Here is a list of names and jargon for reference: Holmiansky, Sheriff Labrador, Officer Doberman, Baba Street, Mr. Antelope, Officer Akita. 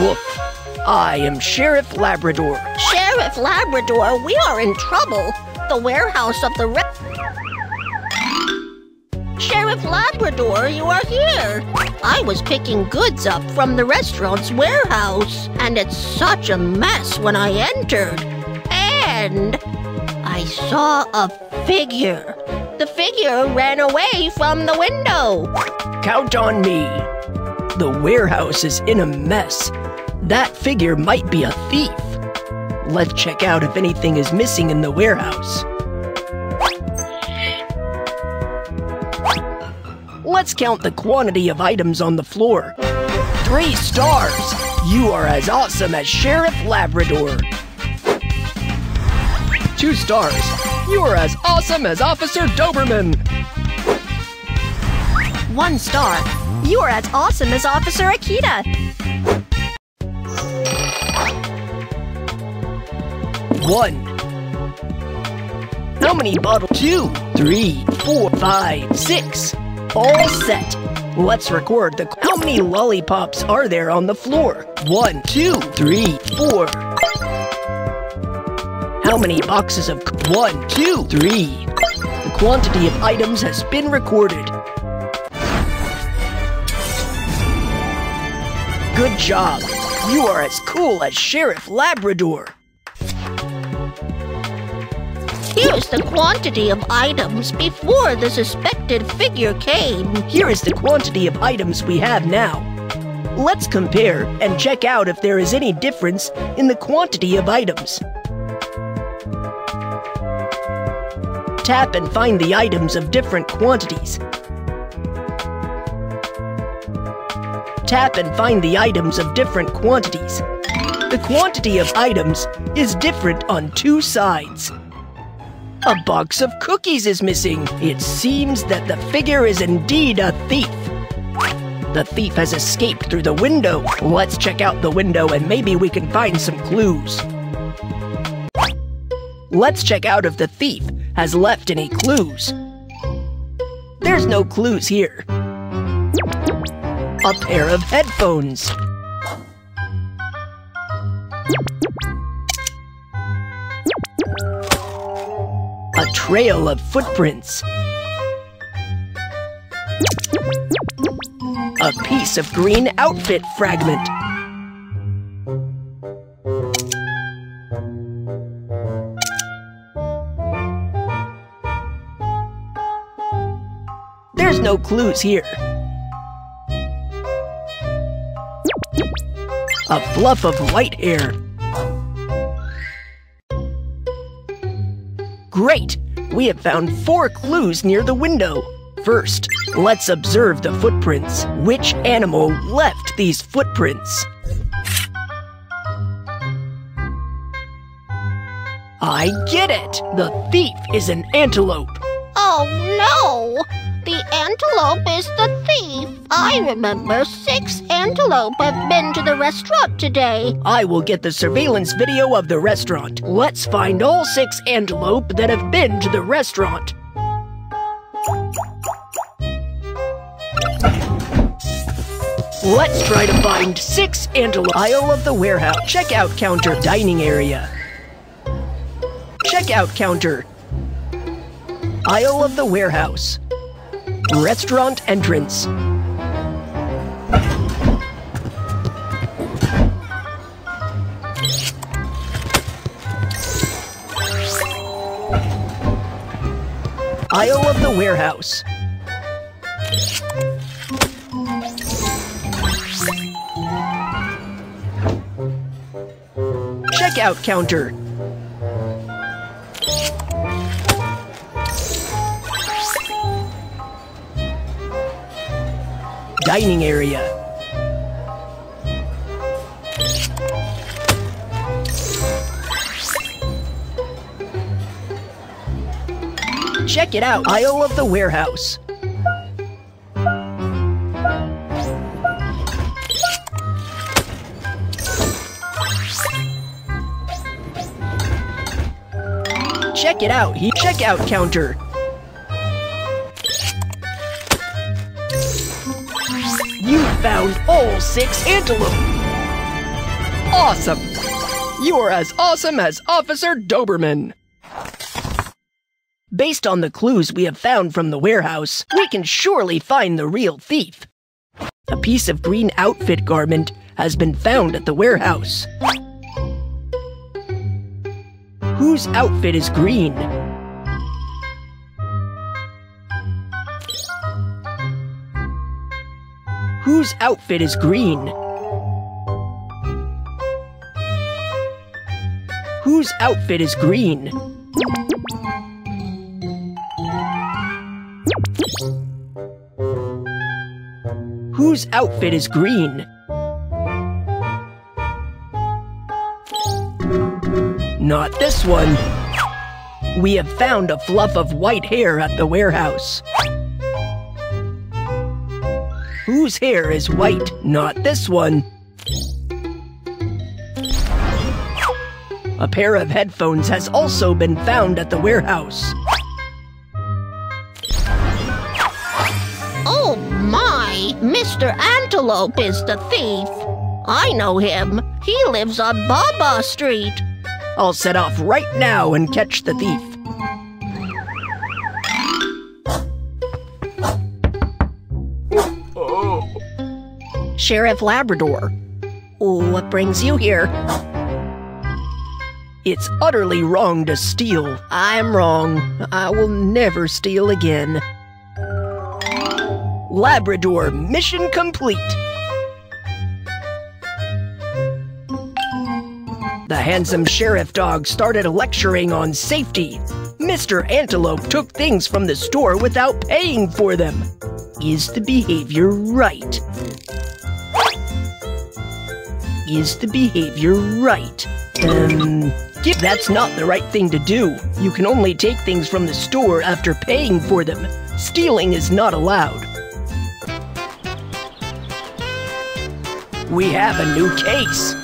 book. I am Sheriff Labrador. Sheriff Labrador, we are in trouble. The warehouse of the Sheriff Labrador, you are here. I was picking goods up from the restaurant's warehouse, and it's such a mess when I entered. And I saw a figure. The figure ran away from the window. Count on me. The warehouse is in a mess. That figure might be a thief. Let's check out if anything is missing in the warehouse. Let's count the quantity of items on the floor. 3 stars! You are as awesome as Sheriff Labrador. 2 stars! You are as awesome as Officer Doberman. 1 star! You are as awesome as Officer Akita. One. How many bottles? 2, 3, 4, 5, 6. All set. Let's record the... How many lollipops are there on the floor? 1, 2, 3, 4. How many boxes of... 1, 2, 3. The quantity of items has been recorded. Good job. You are as cool as Sheriff Labrador. Here's the quantity of items before the suspected figure came. Here is the quantity of items we have now. Let's compare and check out if there is any difference in the quantity of items. Tap and find the items of different quantities. Tap and find the items of different quantities. The quantity of items is different on 2 sides. A box of cookies is missing. It seems that the figure is indeed a thief. The thief has escaped through the window. Let's check out the window and maybe we can find some clues. Let's check out if the thief has left any clues. There's no clues here. A pair of headphones. A trail of footprints. A piece of green outfit fragment. There's no clues here. A fluff of white hair. Great! We have found 4 clues near the window. First, let's observe the footprints. Which animal left these footprints? I get it! The thief is an antelope. Oh no! The antelope is the thief. I remember 6 antelope have been to the restaurant today. I will get the surveillance video of the restaurant. Let's find all 6 antelope that have been to the restaurant. Let's try to find 6 antelope. Aisle of the warehouse. Checkout counter. Dining area. Checkout counter. Aisle of the warehouse. Restaurant entrance. Aisle of the warehouse. Checkout counter. Dining area. Check it out. Aisle of the warehouse. Check it out. Checkout counter. You found all 6 antelope. Awesome! You are as awesome as Officer Doberman! Based on the clues we have found from the warehouse, we can surely find the real thief. A piece of green outfit garment has been found at the warehouse. Whose outfit is green? Whose outfit is green? Whose outfit is green? Whose outfit is green? Not this one. We have found a fluff of white hair at the warehouse. Whose hair is white? Not this one. A pair of headphones has also been found at the warehouse. Oh my! Mr. Antelope is the thief. I know him. He lives on Baba Street. I'll set off right now and catch the thief. Oh. Sheriff Labrador, what brings you here? It's utterly wrong to steal. I'm wrong. I will never steal again. Labrador, mission complete. The handsome sheriff dog started lecturing on safety. Mr. Antelope took things from the store without paying for them. Is the behavior right? Is the behavior right? That's not the right thing to do. You can only take things from the store after paying for them. Stealing is not allowed. We have a new case.